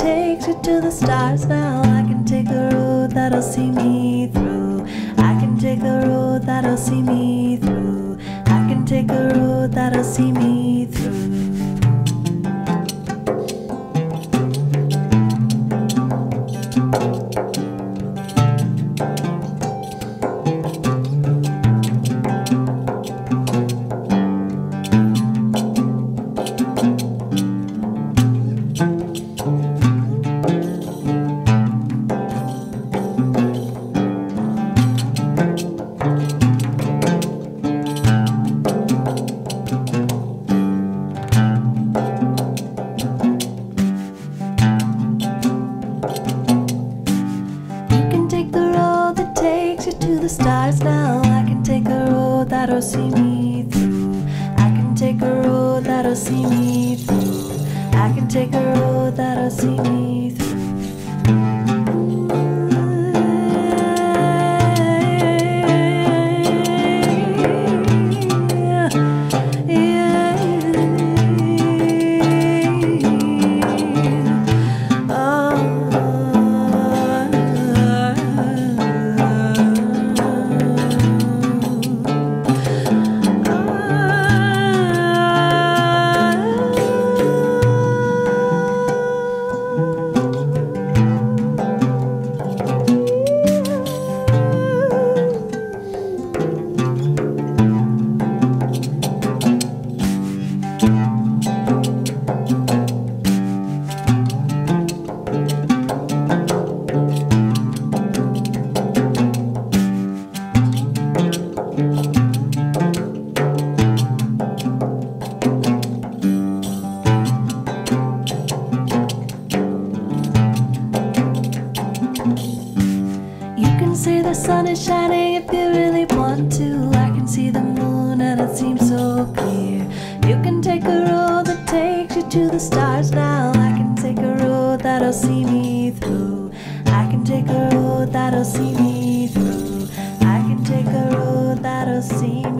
takes you to the stars now. I can take the road that'll see me through. I can take the road that'll see me through. I can take the road that'll see me through. To the stars now, I can take a road that'll see me through. I can take a road that'll see me through. I can take a road that'll see me through. Say the sun is shining if you really want to. I can see the moon and it seems so clear. You can take a road that takes you to the stars now. I can take a road that'll see me through. I can take a road that'll see me through. I can take a road that'll see me through.